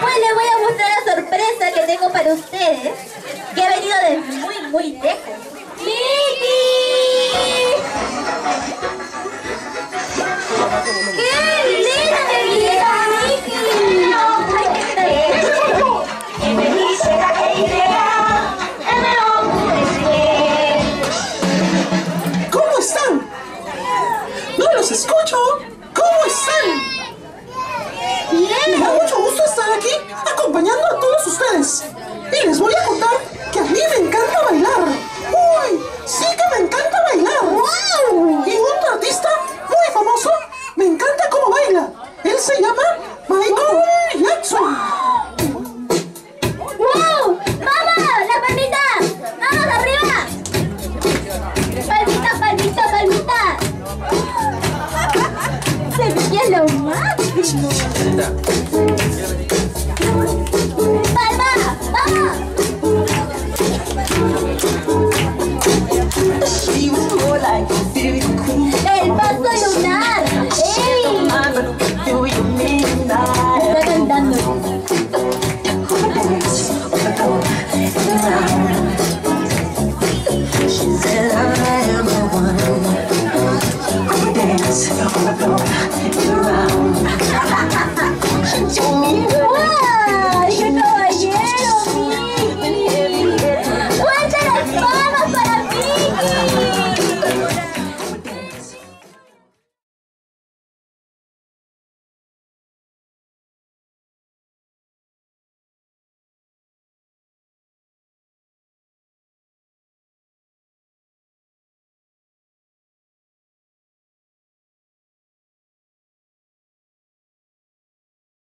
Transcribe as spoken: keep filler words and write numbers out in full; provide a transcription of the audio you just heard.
Pues les voy a mostrar la sorpresa que tengo para ustedes, que ha venido desde muy muy lejos. ¡Miki! ¡Qué escucho! ¿Cómo están? Bien. Me da mucho gusto estar aquí acompañando a todos ustedes. Y les voy a contar que a mí me encanta bailar. ¡Uy! ¡Sí que me encanta bailar! ¡Wow! Y otro artista muy famoso me encanta cómo baila. Él se llama Michael Jackson. ¡Wow! ¡Vamos! ¡La palmita! ¡Vamos arriba! ¡Palmita, palmita, palmita! ¡Sería lo máximo!